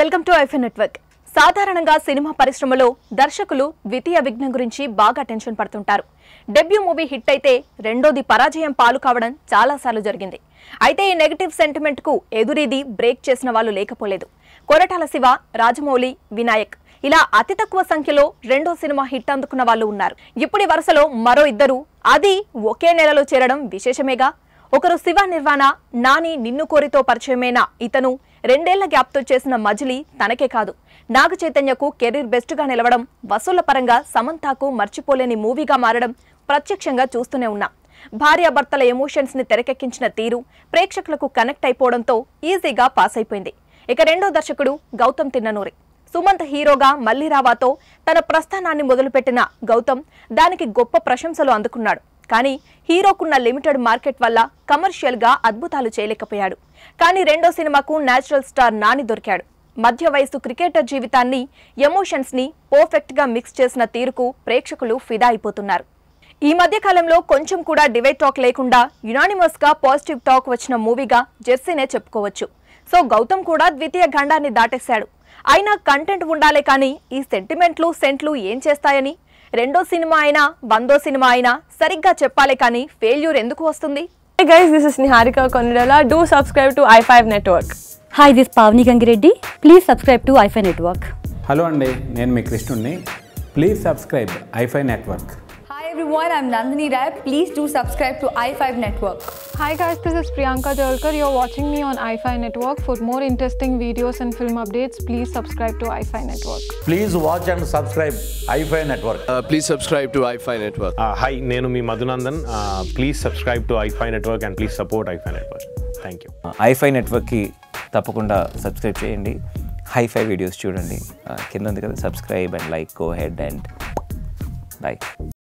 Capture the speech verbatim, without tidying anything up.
Welcome to I five network. సాధారణంగా cinema పరిశ్రమలో దర్శకులు ద్వితీయ విఘ్నం గురించి బాగా టెన్షన్ పడుతుంటారు. డెబ్యూ మూవీ హిట్ అయితే రెండోది పరాజయం పాలు కావడం చాలాసార్లు జరిగింది. అయితే ఈ నెగటివ్ సెంటిమెంట్కు ఎదురీది బ్రేక్ చేసిన వాళ్ళు లేకపోలేదు. కొరటాల శివ, రాజమౌళి, వినాయక్ ఇలా అతి తక్కువ సంఖ్యలో రెండో సినిమా హిట్ అందుకున్న వాళ్ళు ఉన్నారు. ఇప్పుడు వరుసలో మరో ఇద్దరు, అది ఒకే నెలలో చేరడం విశేషమేగా. ఒకరు శివ నిర్వాణ, నాని నిన్ను కోరితో పరిచయమైన ఇతను రెండేళ్ల గ్యాప్తో చేసిన మజిలీ తనకే కాదు నాగ చైతన్యకు కెరీర్ బెస్ట్గా నిలవడం, వసూళ్ల పరంగా సమంతాకు మర్చిపోలేని మూవీగా మారడం ప్రత్యక్షంగా చూస్తూనే ఉన్నాం. భార్యాభర్తల ఎమోషన్స్ని తెరకెక్కించిన తీరు ప్రేక్షకులకు కనెక్ట్ అయిపోవడంతో ఈజీగా పాస్ అయిపోయింది. ఇక రెండో దర్శకుడు గౌతమ్ తిన్ననూరి. సుమంత్ హీరోగా మళ్ళీ రావాతో తన ప్రస్థానాన్ని మొదలుపెట్టిన గౌతమ్ దానికి గొప్ప ప్రశంసలు అందుకున్నాడు. కానీ హీరోకున్న లిమిటెడ్ మార్కెట్ వల్ల కమర్షియల్గా అద్భుతాలు చేయలేకపోయాడు. కానీ రెండో సినిమాకు న్యాచురల్ స్టార్ నాని దొరికాడు. మధ్య వయసు క్రికెటర్ జీవితాన్ని, ఎమోషన్స్ని పర్ఫెక్ట్గా మిక్స్ చేసిన తీరుకు ప్రేక్షకులు ఫిదా అయిపోతున్నారు. ఈ మధ్య కాలంలో కొంచెం కూడా డివైడ్ టాక్ లేకుండా యునానిమస్గా పాజిటివ్ టాక్ వచ్చిన మూవీగా జెర్సీనే చెప్పుకోవచ్చు. సో గౌతమ్ కూడా ద్వితీయ గండాన్ని దాటేశాడు. అయినా కంటెంట్ ఉండాలే కానీ ఈ సెంటిమెంట్లు సెంట్లు ఏం చేస్తాయని రెండో సినిమా అయినా వందో సినిమా అయినా సరిగ్గా చెప్పాలి, కానీ ఫెయిల్యూర్ ఎందుకు వస్తుంది? Hey guys, this is Niharika Konidela. Do subscribe to i five Network. Hi, this is Pavani Gangireddy. Please subscribe to i five Network. Hello అండి, నేను మీ కృష్ణుని. Please subscribe i five Network. Hi everyone, I'm Nandini Rai. Please do subscribe to i five Network. Hi guys, this is Priyanka Jalkar. You're watching me on i five Network. For more interesting videos and film updates, please subscribe to i five Network. Please watch and subscribe i five Network. Uh, please subscribe to i five Network. Uh, hi, nenu mi Madhunandan. Uh, please subscribe to i five Network and please support i five Network. Thank you. Uh, i five Network ki tapakunda subscribe cheyandi. Hi five videos chudandi. Kinda undi kada subscribe and like, go ahead and like.